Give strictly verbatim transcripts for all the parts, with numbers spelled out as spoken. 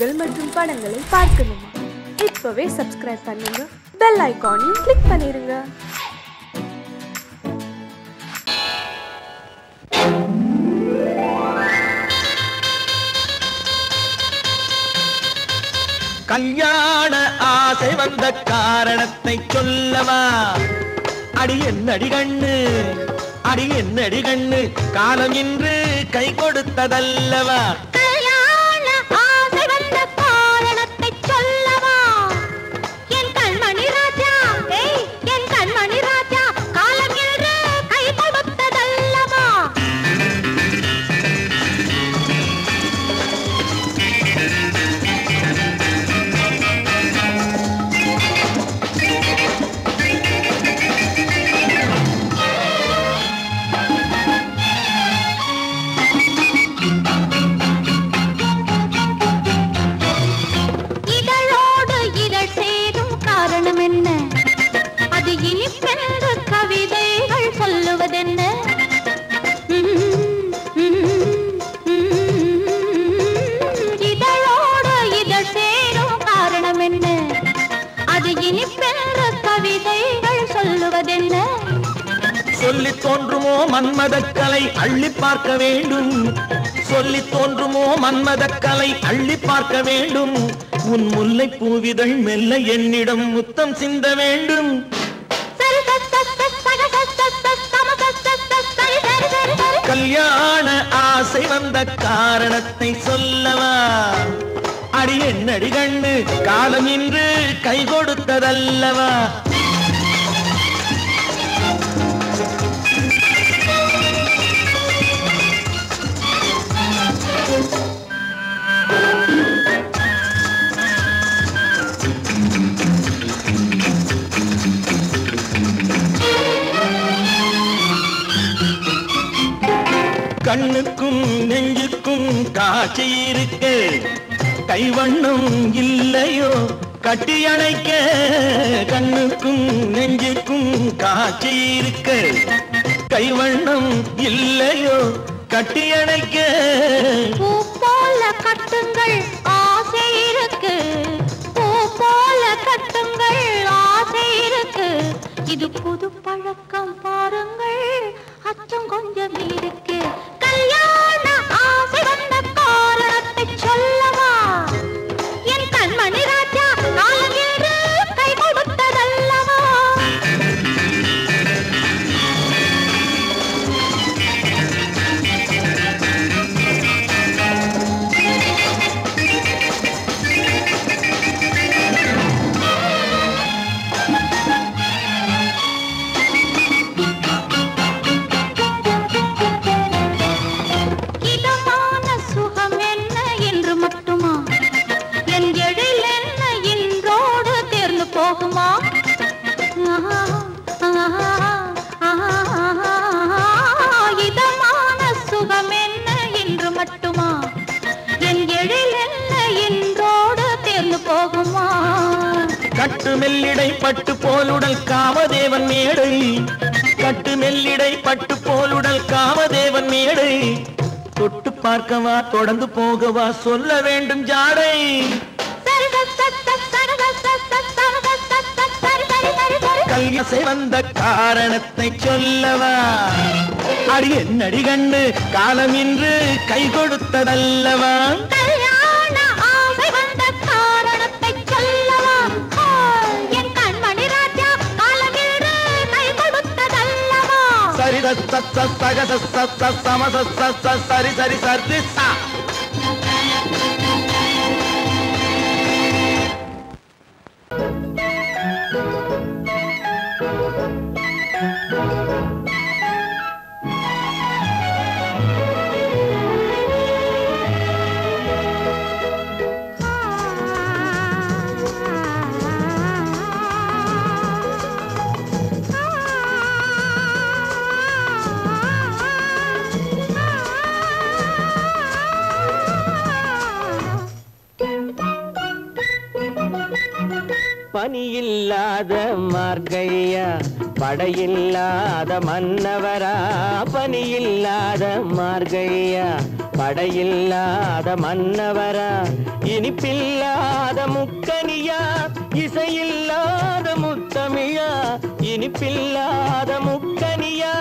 நிகழ்ச்சிகள் மற்றும் படங்களை பார்க்கணுமா? இப்பவே சப்ஸ்கிரைப் பண்ணுங்க, பெல் ஐகானையும் கிளிக் பண்ணிருங்க. கல்யாண ஆசை வந்த காரணத்தை சொல்லவா? அடி என்னடி கண்ணு, அடி என்னடி கண்ணு, காலம் இன்று கை கொடுத்ததல்லவா? கல்யாண ஆசை வந்த காரணத்தை சொல்லவா? என் கண்மணி ராஜா, என் கண்மணி ராஜா, காலம் இன்று கை கொடுத்ததல்லவா? சொல்லி தோன்றுமோ மன்மதக்கலை அள்ளி பார்க்க வேண்டும், சொல்லி தோன்றுமோ மன்மதக்கலை அள்ளி பார்க்க வேண்டும், உன் முல்லை பூவிதழ் மெல்ல என்னிடம் முத்தம் சிந்த வேண்டும். கல்யாண ஆசை வந்த காரணத்தை சொல்லவா? அடி என்னடி கண்ணு, காலம் இன்று கை கொடுத்ததல்லவா? கண்ணுக்கும் நெஞ்சுக்கும் காட்சி இருக்க கைவண்ணம் இல்லையோ கட்டியணைக்க. கண்ணுக்கும் நெஞ்சுக்கும் காட்சி இருக்க கைவண்ணம் இல்லையோ கட்டியணைக்க. பூ போல கட்டுங்கள் ஆசை இருக்கு, பூ போல கட்டுங்கள் ஆசை இருக்கு, இது புது பழக்கம் பாருங்கள் அச்சம் கொஞ்சம் இருக்கு. கல்யாண ஆசை வந்த காரணத்தை சொல்லவா? என் கண்மணி ராஜா, நான் இன்று கை கொடுத்ததல்லவா? கட்டு மெல்லிடை பட்டு போலுடல் காமதேவன் மேடை, கட்டு மெல்லிடை பட்டு போலுடல் காமதேவன் மேடை, தொட்டு பார்க்கவா தொடர்ந்து போகவா சொல்ல வேண்டும் ஜாடை? கல்யாசை வந்த காரணத்தை சொல்லவா? அடி என்னடி கண்டு, காலம் இன்று கை கொடுத்ததல்லவா? சரி சரி சரி பனியில்லாத மார்கையா, படையில்லாத மன்னவரா, பனியில்லாத மார்கையா, படையில்லாத மன்னவரா, இனி இனிப்பில்லாத முக்கனியா இசையில்லாத முத்தமியா, இனிப்பில்லாத முக்கனியா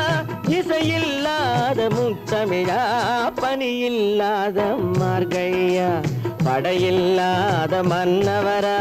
இசையில்லாத முத்தமியா, பனியில்லாத மார்கழியா படையில்லாத மன்னவரா.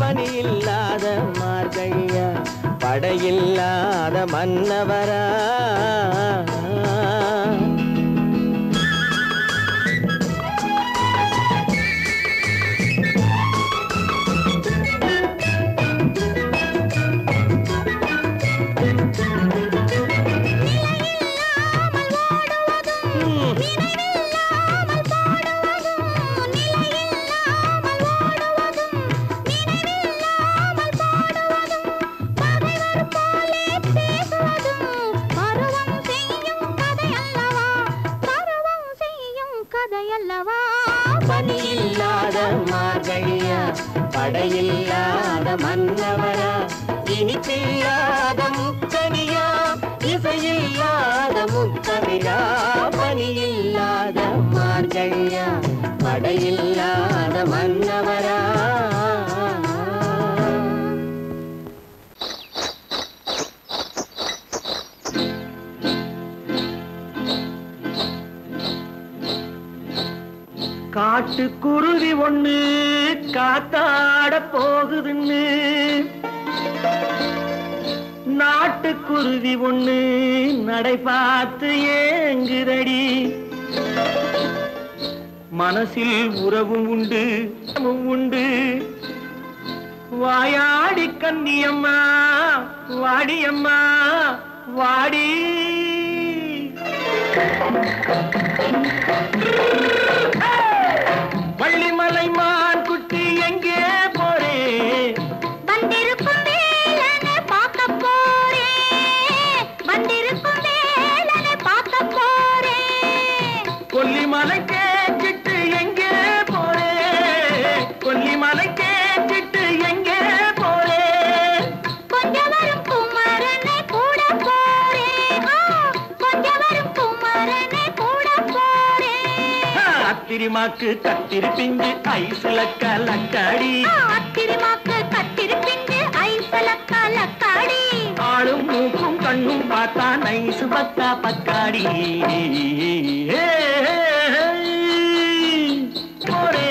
பனியில்லாத மார்கழியா படையில்லாத மன்னவரா. பனியில்லாத மார்கழியா படையில்லாத மன்னவரா, இனிப்பில்லாத முக்கனியா இசையில்லாத முத்தமிழா, பனியில்லாத மார்கழியா படையில்லாத மன்னவரா. காட்டுக்குருவி ஒண்ணு காத்தாட போகுதுன்னு நாட்டுக்குருவி ஒண்ணு நடை பார்த்து ஏங்குதடி. மனசில் உறவும் உண்டு உண்டு வாயாடி கன்னியம்மா வாடியம்மா வாடி. வள்ளிமலை மான் குட்டி எங்கே போறே வந்திருக்கும் வேலனை பார்க்க போறே வந்திருக்கும் வேலனை பார்க்க போறே. கொல்லிமலை கேட்டு எங்கே போறே கொல்லிமலை கேட்டு எங்கே போறே கொஞ்சம் வரும் குமாரனை கூட போறே கொஞ்சம் வரும் குமாரனை கூட போறே. அத்திரிமாக்கு கத்திருப்பிந்து ஐசலக்க லக்காடி அத்திரிமாக்கு கத்திருப்பிந்து ஐசலக்க லக்காடி. ஆளும் மூக்கும் கண்ணும் பார்த்தா நைசு பத்தா பக்காடி. போரே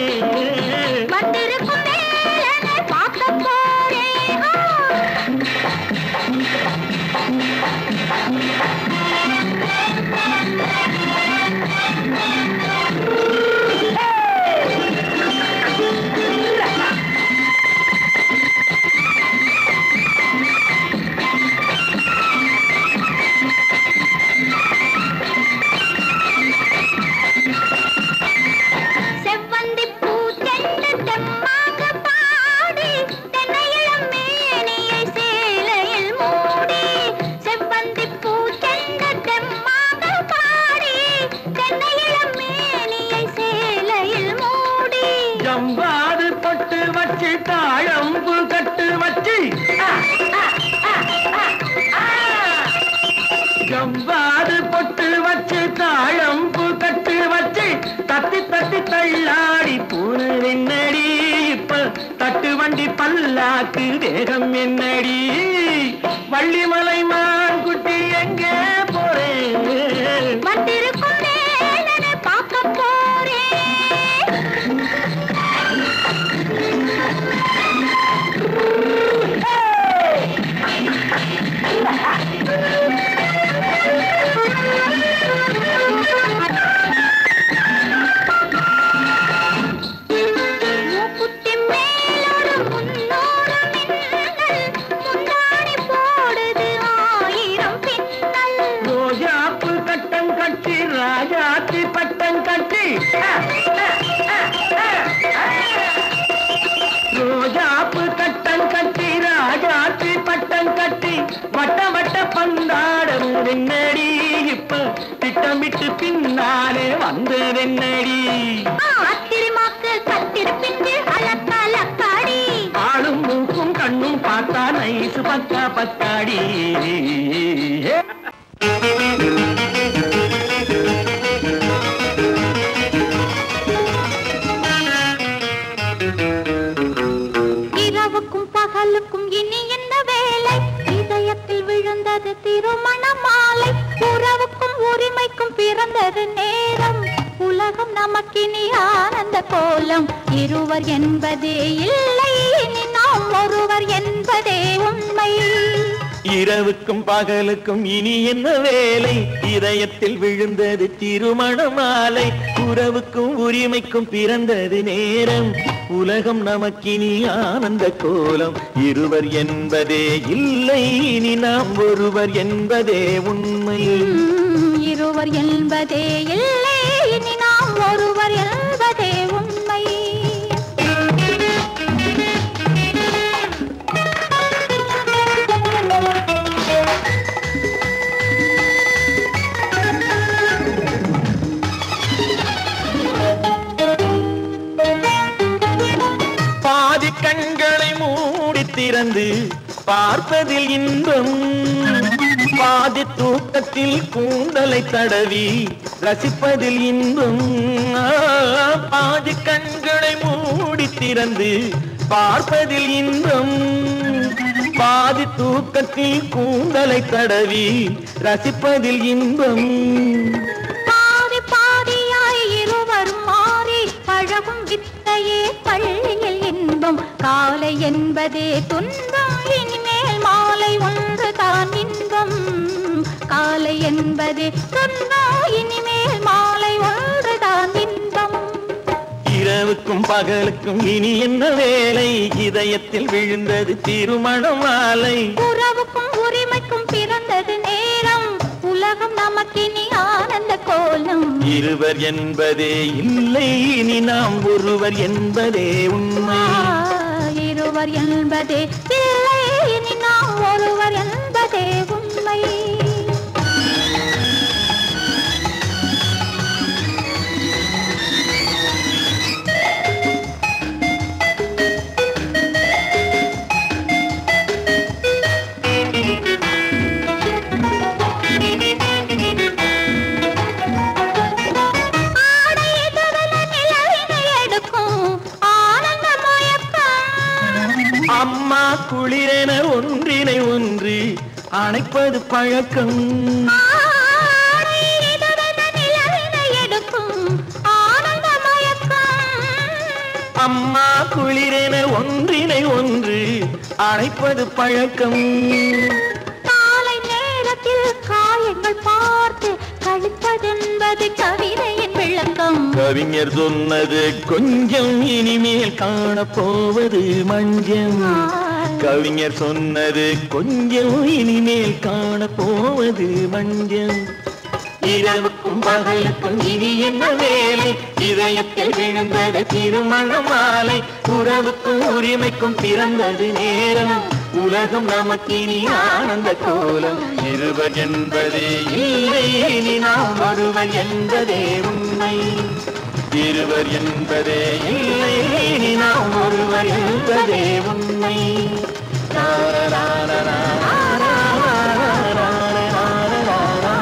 வந்திருக்கும் வேலனை பார்க்க போரே. அம்பாது பொட்டு வச்சு தாழம்பு கட்டு வச்சு தத்தி தத்தி தள்ளாடி பூனு என்னடி இப்ப தட்டு வண்டி பல்லாக்கு வேகம் என்னடி வள்ளிமலை மான் குட்டி எங்கே போறேன் பின்னாலே வந்து வெண்ணடி ஆத்திரமாக்கள் கத்திருப்பிட்டு அலக்காலக்காடி ஆளும் மூக்கும் கண்ணும் பார்த்தா நைசு பக்கா பத்தாடி இரவுக்கும் பகலுக்கும் இனி என்ன வேலை இதயத்தில் விழுந்தது திருமண மாலை உறவுக்கும் உரிமைக்கும் பிறந்தது நேரம் உலகம் நமக்கினி ஆனந்த கோலம் இருவர் என்பதே இல்லை இனி நாம் ஒருவர் என்பதே உண்மை இரவுக்கும் பகலுக்கும் இனி என்ன வேலை இதயத்தில் விழுந்தது திருமண மாலை உறவுக்கும் உரிமைக்கும் பிறந்தது நேரம் உலகம் நமக்கினி ஆனந்த கோலம் இருவர் என்பதே இல்லை இனி நாம் ஒருவர் என்பதே உண்மை ஒருவர் என்பதே இல்லை இனி நாம் ஒருவர் என்பதே உண்மை பாதி கண்களை மூடி திறந்து பார்ப்பதில் இன்பம் பாதி தூக்கத்தில் கூந்தலை தடவி ரசிப்பதில் இன்பம் பாதி கண்களை மூடி திறந்து பார்ப்பதில் இன்பம் பாதி தூக்கத்தில் கூந்தலை தடவி ரசிப்பதில் இன்பம் பாதி பாதியாய் இருவரும் மாறி பழகும் வித்தையே பள்ளியில் இன்பம் காலை என்பதே துன்பம் இனிமேல் மாலை ஒன்றுதான் இன்பம் காலை என்பதே துன்பம் இனிமேல் மாலை ஒன்றுதான் இன்பம் இரவுக்கும் பகலுக்கும் இனி என்ன வேலை இதயத்தில் விழுந்தது திருமண மாலை உறவுக்கும் உரிமைக்கும் பிறந்தது நேரம் உலகம் நமக்கினி ஆனந்த கோலம் இருவர் என்பதே இல்லை இனி நாம் ஒருவர் என்பதே உண்மை இருவர் என்பதே இல்லை இனி நாம் ஒருவர் என்பதே உண்மை குளிரென ஒன்றினை ஒன்று அணைப்பது பழக்கம் அம்மா குளிரென ஒன்றினை ஒன்று அணைப்பது பழக்கம் காலை நேரத்தில் காயங்கள் பார்த்து கழிப்பதென்பது கவிதையின் விளக்கம் கவிஞர் சொன்னது கொஞ்சம் இனிமேல் காணப்போவது மஞ்சம் கவிஞர் சொன்னது கொஞ்சம் இனிமேல் காண போவது மஞ்சள் இரவுக்கும் பகலுக்கும் இனி என்ன வேலை இதயத்தில் விழுந்தது திருமண மாலை உறவுக்கும் உரிமைக்கும் பிறந்தது நேரம் உலகம் நமக்கினி ஆனந்த கோலம் இருவர் என்பதே இல்லை இனி நாம் ஒருவர் என்பதே உண்மை இருவர் என்பதே இல்லை இனி நாம் ஒருவர் என்பதே உண்மை रा रा रा रा रा रा रा रा रा रा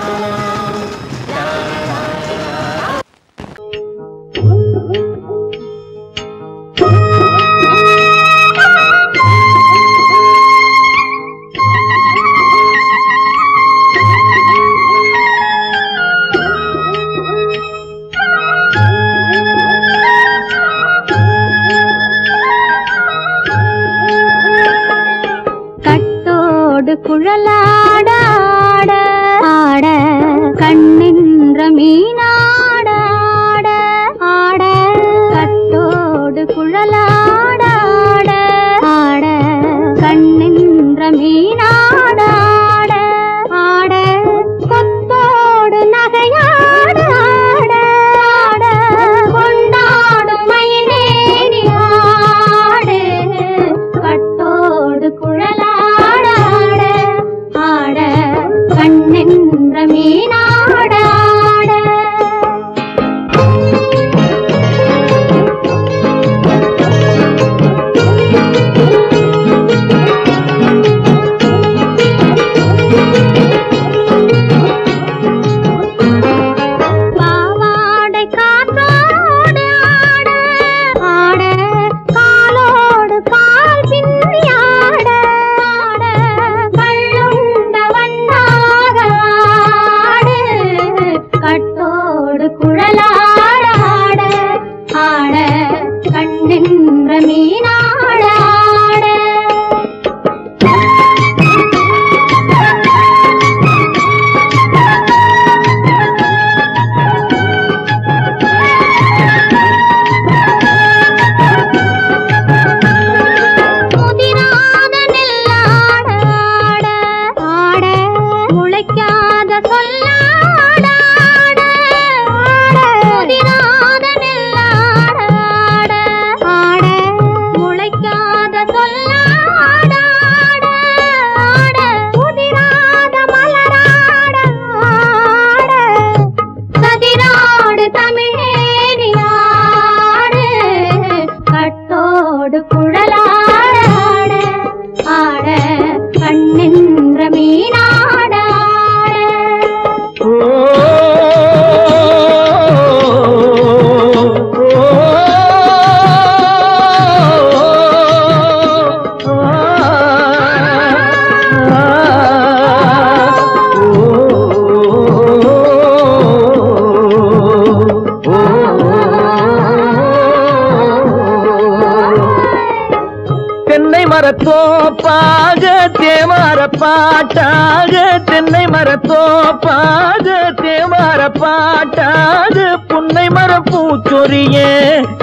பாட்டாக தென்னை மரத்தோப்பாக தேவார பாட்டாக புன்னை மர பூச்சொறியே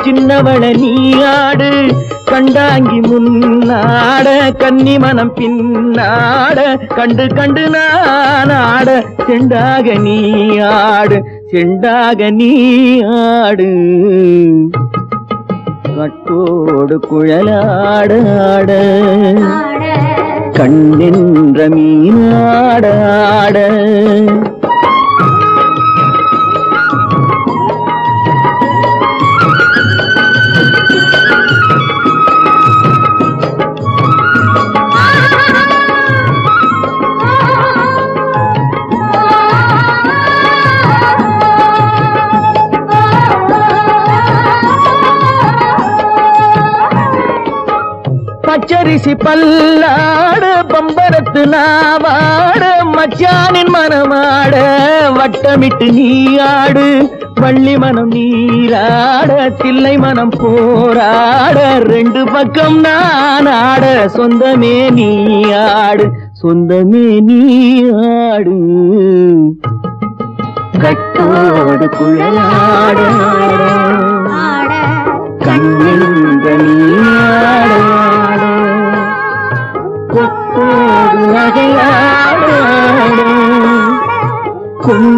சின்னவள நீயாடு கண்டாங்கி முன்னாட கன்னி மனம் பின்னாட கண்டு கண்டு நானாட செண்டாக நீயாடு செண்டாக நீயாடு கட்டோடு குழலாடாட கண்ணென்ற மீனாடாட பச்சரிசி பல்லாட பம்பரத்து நாவாட மச்சானின் மனமாட வட்டமிட்டு நீயாடு வள்ளி மனம் நீராட தில்லை மனம் போராட ரெண்டு பக்கம் நானாட சொந்தமே நீயாடு சொந்தமே நீயாடு கட்டோடு குழலாட கண்ணின்ற நீயாட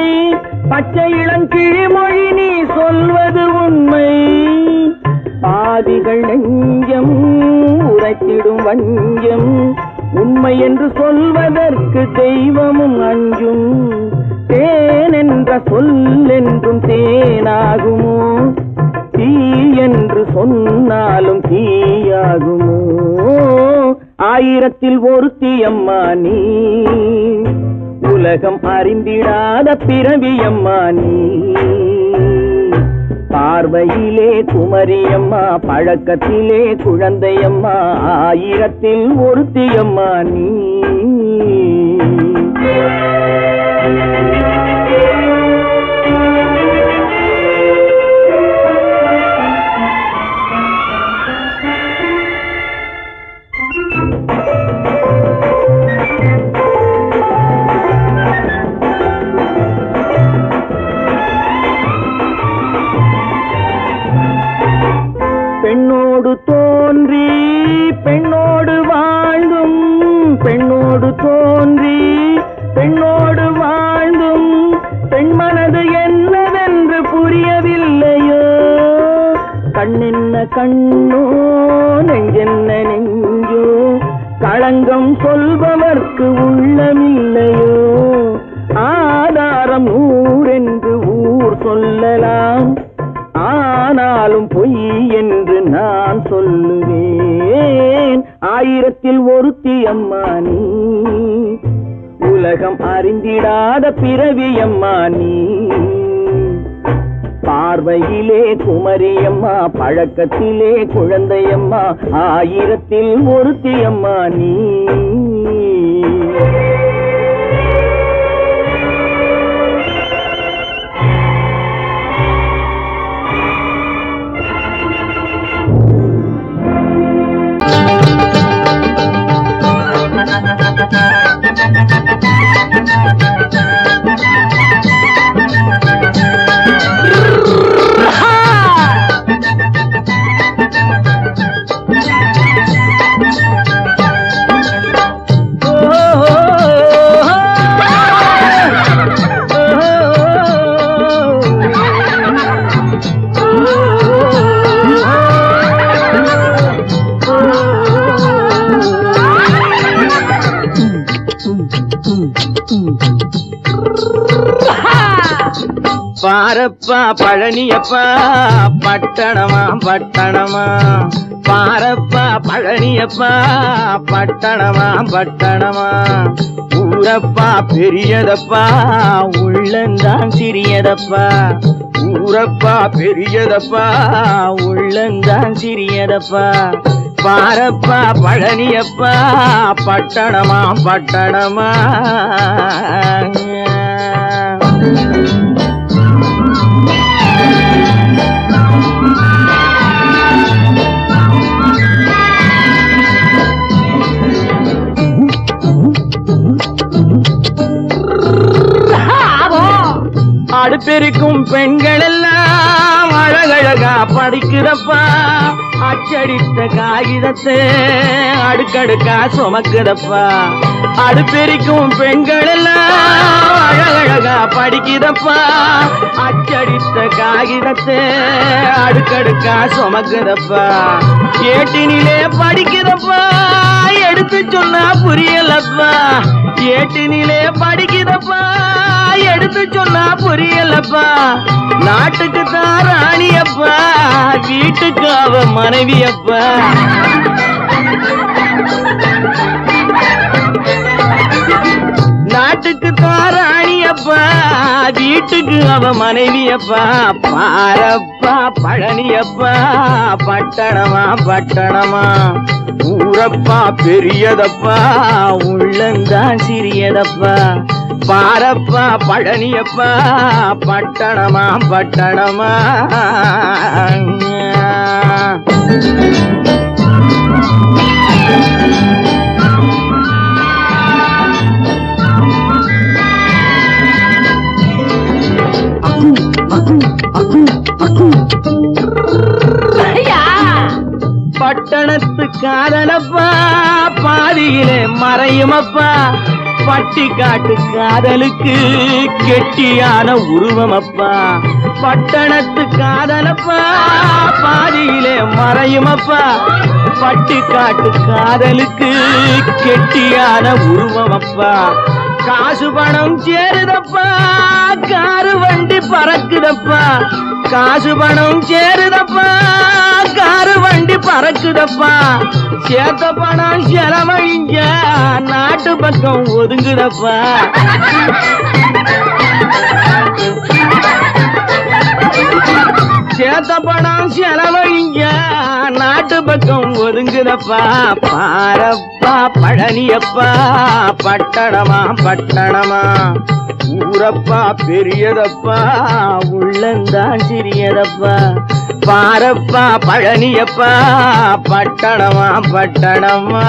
பச்சை இளங்கிழிமொழி நீ சொல்வது உண்மை பாதிகள் நெஞ்சம் உரைத்திடும் வஞ்சம் உண்மை என்று சொல்வதற்கு தெய்வமும் அஞ்சும் தேன் என்ற சொல் என்றும் தேனாகுமோ தீ என்று சொன்னாலும் தீயாகுமோ ஆயிரத்தில் ஒருத்தியம்மா நீ உலகம் அறிந்திடாத பிறவியம்மா நீ பார்வையிலே குமரியம்மா பழக்கத்திலே குழந்தையம்மா ஆயிரத்தில் ஒருத்தியம்மா நீ. பெண்ணோடு தோன்றி பெண்ணோடு வாழ்ந்தும் பெண்ணோடு தோன்றி பெண்ணோடு வாழ்ந்தும் பெண்மனது என்னவென்று புரியவில்லையோ கண்ணென்ன கண்ணோ நெஞ்சென்ன நெஞ்சோ களங்கம் சொல்பவர்க்கு உள்ளமில்லையோ ஆதாரம் ஊரென்று ஊர் சொல்லலாம், ஆனாலும் பொய் என்று நான் சொல்லுவேன். ஆயிரத்தில் ஒருத்தி அம்மா நீ, உலகம் அறிந்திடாத பிறவி அம்மா நீ. பார்வையிலே குமரியம்மா, பழக்கத்திலே குழந்தையம்மா, ஆயிரத்தில் ஒருத்தி அம்மா நீ. பாரப்பா பழனியப்பா பட்டணமா பட்டணமா, பாரப்பா பழனியப்பா பட்டணமா பட்டணமா, ஊரப்பா பெரியதப்பா உள்ளந்தான் சிறியதப்பா, ஊரப்பா பெரியதப்பா உள்ளந்தான் சிறியதப்பா, பாரப்பா பழனியப்பா பட்டணமா பட்டணமா. அடுப்பெருக்கும் பெண்கள் எல்லாம் அழகழகா படிக்கிறப்பா, அச்சடித்த காகிதத்தை அடுக்கடுக்கா சுமக்குதப்பா, அடுப்பெருக்கும் பெண்கள் எல்லாம் அழகழகா படிக்கிறப்பா, அச்சடித்த காகிதத்தை அடுக்கடுக்கா சுமக்குதப்பா, ஏட்டினிலே படிக்கிறப்பா, எடுத்து சொன்னா புரியலப்பா, ஏட்டினிலே படிக்கிறப்பா, எடுத்து சொன்னா புரியலப்பா, நாட்டுக்கு தான் ராணியப்பா, வீட்டுக்கு அவ மனைவியப்பா. நாட்டுக்கு தான் ராணியப்பா, வீட்டுக்கு அவ மனைவியப்பா, பாரப்பா பழனியப்பா பட்டணமா பட்டணமா, ஊரப்பா பெரியதப்பா உள்ளந்தான் சிறியதப்பா, பாரப்பா பழனியப்பா பட்டணமா பட்டணமா. பட்டணத்து காதலப்பா பாதியிலே மறையுமப்பா, பட்டி காட்டு காதலுக்கு கெட்டியான உருவமப்பா, பட்டணத்து காதலப்பா பாதியிலே மறையுமப்பா, பட்டி காட்டு காதலுக்கு கெட்டியான உருவமப்பா, காசு பணம் சேருதப்பா, காரு வண்டி பறக்குதப்பா, காசு பணம் சேருதப்பா, காரு வண்டி பறக்குதப்பா, சேத்த பணம் செலவழிஞ்ச நாட்டு பக்கம் ஒதுங்குதப்பா, சேத்த பணம் செலவழிஞ்ச நாட்டு பக்கம் ஒதுங்குதப்பா, பாரப்பா பழனியப்பா பட்டணமா பட்டணமா, ஊரப்பா பெரியதப்பா உள்ளந்தான் சிறியதப்பா, பாரப்பா பழனியப்பா பட்டணமா பட்டணமா.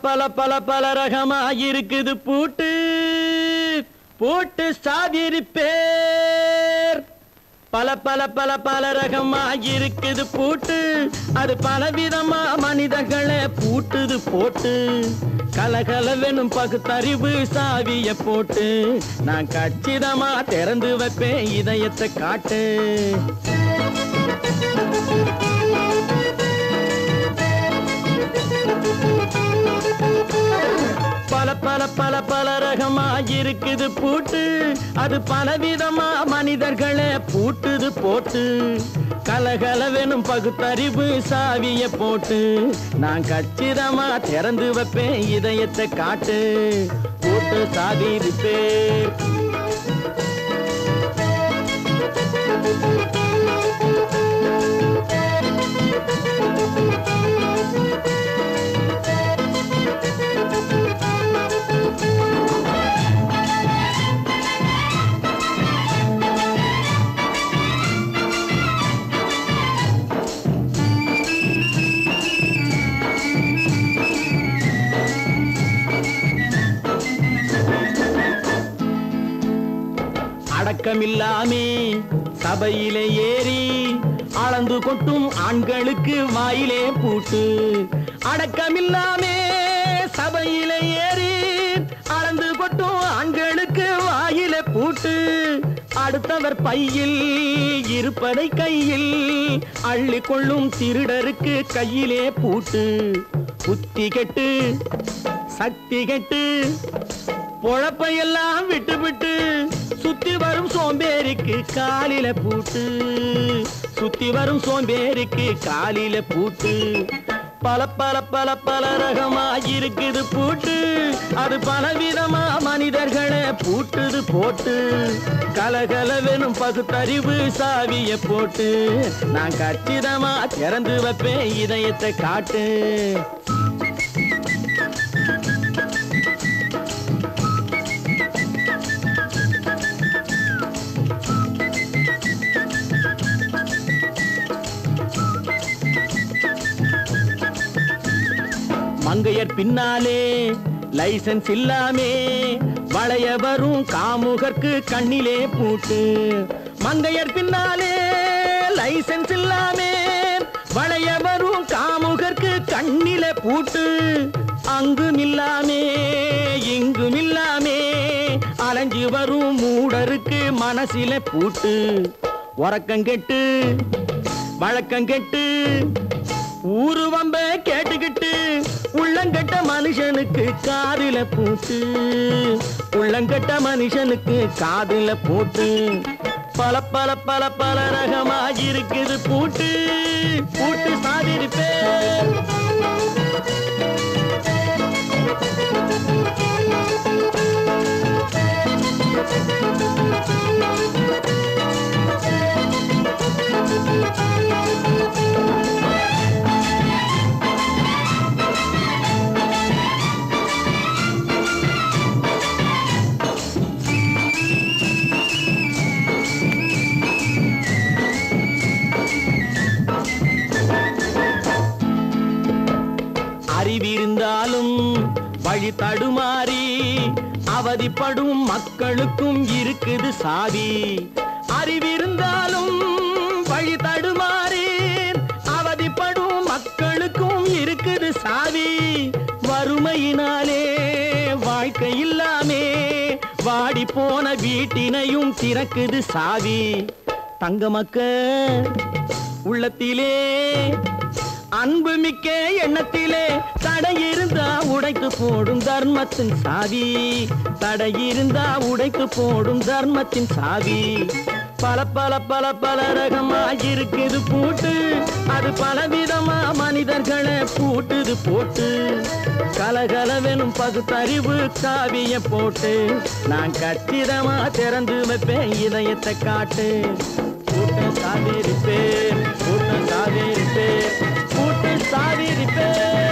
पल पल पल रगमायिरुक्कुदु पूट्टु पूट्टु साविरु पेर पल पल पल पल रगमायिरुक्कुदु पूट्टु अदु पलविधमा मनिधगळे पूट्टुदु पोट्टु कलकलवेनु पगुतरिवु साविये पोट्टु नान कच्चिदमा तेरंदु वेप्पे इदयत्ते काट्टु पल पल पल पल रगमायिरुक्कुदु पूट्टु अदु पलविधमा मनिधर्गळे पूट्टुदु पोट्टु कलकलवेनु पगुतरिवु साविये पोट्टु नान कच्चिदमा तेरंदु वेप्पेन इदयत्ते काट्टु पूट्टु साविरु पेर அடக்கமில்லாமே சபையிலே ஏறி அளந்து கொட்டும் ஆண்களுக்கு வாயிலே பூட்டு அடக்கமில்லாமே சபையிலே ஏறி அளந்து கொட்டும் ஆண்களுக்கு வாயிலே பூட்டு அடுத்தவர் பையில் இருப்பதை கையில் அள்ளிக்கொள்ளும் திருடருக்கு கையிலே பூட்டு. புத்தி கெட்டு சக்தி கெட்டு பொழப்பையெல்லாம் விட்டுவிட்டு சுத்தி வரும் சோம்பேறிக்கு காலில பூட்டு. சுத்தி வரும் சோம்பேறிக்கு காலில பூட்டு. பல பல பல பல ரகமாயிருக்குது பூட்டு. அது பலவிதமா மனிதர்களை பூட்டுது போட்டு. கலகலவெனும் பகுத்தறிவு சாவிய போட்டு நான் கச்சிதமா திறந்து வைப்பேன் இதயத்தை காட்டு. மங்கையர் பின்னாலே லைசன்ஸ் இல்லாமே வளைய வரும் காமுகர்க்கு கண்ணிலே பூட்டு. மங்கையர் பின்னாலே லைசன்ஸ் இல்லாமே வளைய வரும் காமுகர்க்கு கண்ணிலே பூட்டு. அங்கும் இல்லாமே இங்கும் இல்லாமே அலைஞ்சி வரும் மூடருக்கு மனசில பூட்டு. உறக்கம் கெட்டு வழக்கம் கெட்டு ஊருவம்ப கேட்டுக்கிட்டு உள்ளங்கட்ட மனுஷனுக்கு காதுல பூட்டு. உள்ளங்கட்ட மனுஷனுக்கு காதுல பூட்டு. பல பல பல பல ரகமாயிருக்குது பூட்டு. பூட்டு சாதிருப்பே இருந்தாலும் வழி தடுமாறி அவதிப்படும் மக்களுக்கும் இருக்குது சாவி. அறிவிருந்தாலும் வழி தடுமாறி அவதிப்படும் மக்களுக்கும் இருக்குது சாவி. வறுமையினாலே வாழ்க்கை இல்லாமே வாடி போன வீட்டினையும் திறக்குது சாவி. தங்கமக்க உள்ளத்திலே அன்பு மிக்க எண்ணத்திலே தடையிருந்தா உடைத்து போடும் தர்மத்தின் சாவி. தடையிருந்தா உடைத்து போடும் தர்மத்தின் சாவி. பல பல பல பல ரகமாயிருக்குது பூட்டு. அது பலவிதமா மனிதர்களை பூட்டுது போட்டு. கலகலவெனும் பகுத்தறிவு சாவிய போட்டு நான் கச்சிதமா திறந்து வைப்பேன் இதயத்தை காட்டு. பூட்டம் சாவி இருப்பேன் பூட்டம் சாவி இருப்பேன். Stop it, baby.